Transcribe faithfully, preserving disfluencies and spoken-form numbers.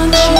want you.